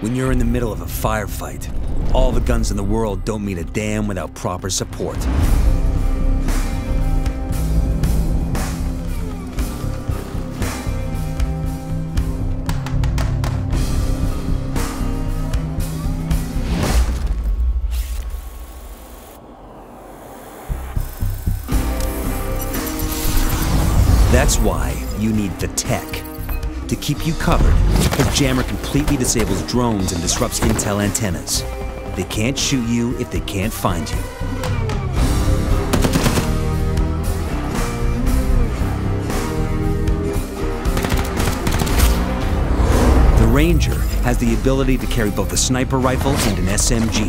When you're in the middle of a firefight, all the guns in the world don't mean a damn without proper support. That's why you need the tech to keep you covered, because Jammer completely disables drones and disrupts intel antennas. They can't shoot you if they can't find you. The Ranger has the ability to carry both a sniper rifle and an SMG,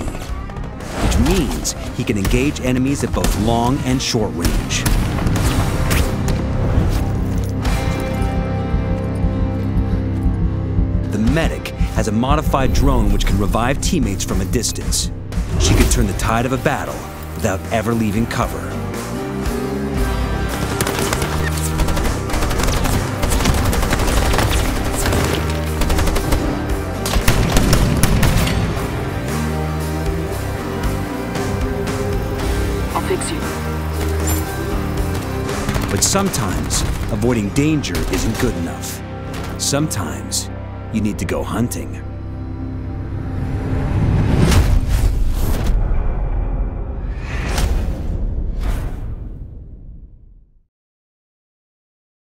which means he can engage enemies at both long and short range. Medic has a modified drone which can revive teammates from a distance. She could turn the tide of a battle without ever leaving cover. I'll fix you. But sometimes, avoiding danger isn't good enough. Sometimes, you need to go hunting.